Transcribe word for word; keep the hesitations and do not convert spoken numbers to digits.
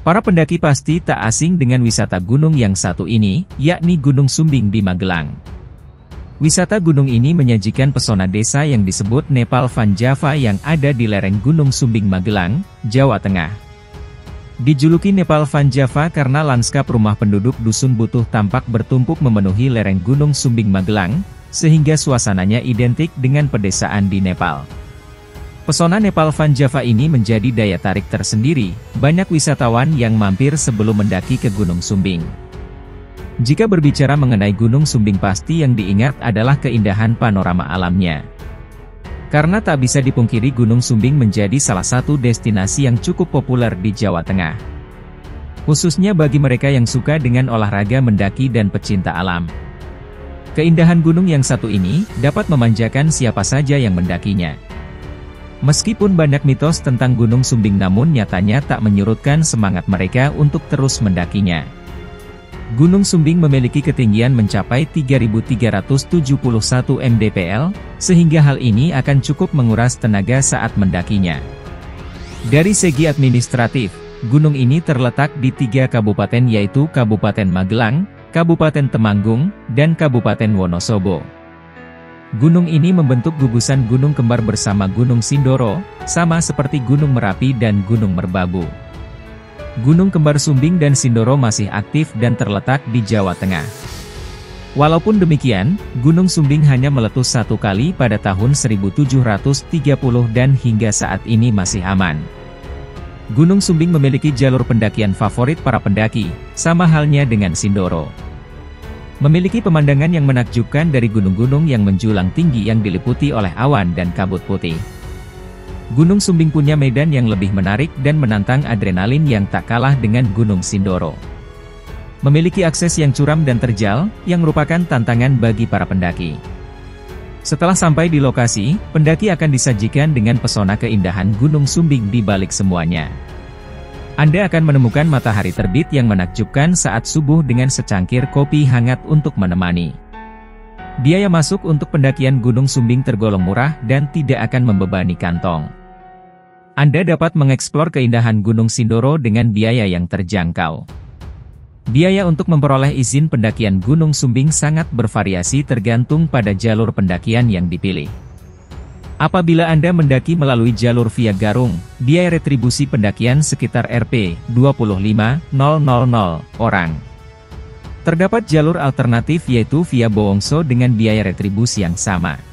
Para pendaki pasti tak asing dengan wisata gunung yang satu ini, yakni Gunung Sumbing di Magelang. Wisata gunung ini menyajikan pesona desa yang disebut Nepal Van Java yang ada di lereng Gunung Sumbing Magelang, Jawa Tengah. Dijuluki Nepal Van Java karena lanskap rumah penduduk dusun butuh tampak bertumpuk memenuhi lereng Gunung Sumbing Magelang, sehingga suasananya identik dengan pedesaan di Nepal. Pesona Nepal Van Java ini menjadi daya tarik tersendiri, banyak wisatawan yang mampir sebelum mendaki ke Gunung Sumbing. Jika berbicara mengenai Gunung Sumbing pasti yang diingat adalah keindahan panorama alamnya. Karena tak bisa dipungkiri Gunung Sumbing menjadi salah satu destinasi yang cukup populer di Jawa Tengah. Khususnya bagi mereka yang suka dengan olahraga mendaki dan pecinta alam. Keindahan gunung yang satu ini dapat memanjakan siapa saja yang mendakinya. Meskipun banyak mitos tentang Gunung Sumbing namun nyatanya tak menyurutkan semangat mereka untuk terus mendakinya. Gunung Sumbing memiliki ketinggian mencapai tiga ribu tiga ratus tujuh puluh satu mdpl, sehingga hal ini akan cukup menguras tenaga saat mendakinya. Dari segi administratif, gunung ini terletak di tiga kabupaten yaitu Kabupaten Magelang, Kabupaten Temanggung, dan Kabupaten Wonosobo. Gunung ini membentuk gugusan gunung kembar bersama Gunung Sindoro, sama seperti Gunung Merapi dan Gunung Merbabu. Gunung kembar Sumbing dan Sindoro masih aktif dan terletak di Jawa Tengah. Walaupun demikian, Gunung Sumbing hanya meletus satu kali pada tahun seribu tujuh ratus tiga puluh dan hingga saat ini masih aman. Gunung Sumbing memiliki jalur pendakian favorit para pendaki, sama halnya dengan Sindoro. Memiliki pemandangan yang menakjubkan dari gunung-gunung yang menjulang tinggi yang diliputi oleh awan dan kabut putih. Gunung Sumbing punya medan yang lebih menarik dan menantang adrenalin yang tak kalah dengan Gunung Sindoro. Memiliki akses yang curam dan terjal, yang merupakan tantangan bagi para pendaki. Setelah sampai di lokasi, pendaki akan disajikan dengan pesona keindahan Gunung Sumbing di balik semuanya. Anda akan menemukan matahari terbit yang menakjubkan saat subuh dengan secangkir kopi hangat untuk menemani. Biaya masuk untuk pendakian Gunung Sumbing tergolong murah dan tidak akan membebani kantong. Anda dapat mengeksplor keindahan Gunung Sindoro dengan biaya yang terjangkau. Biaya untuk memperoleh izin pendakian Gunung Sumbing sangat bervariasi tergantung pada jalur pendakian yang dipilih. Apabila Anda mendaki melalui jalur via Garung, biaya retribusi pendakian sekitar dua puluh lima ribu orang. Terdapat jalur alternatif yaitu via Bowongso dengan biaya retribusi yang sama.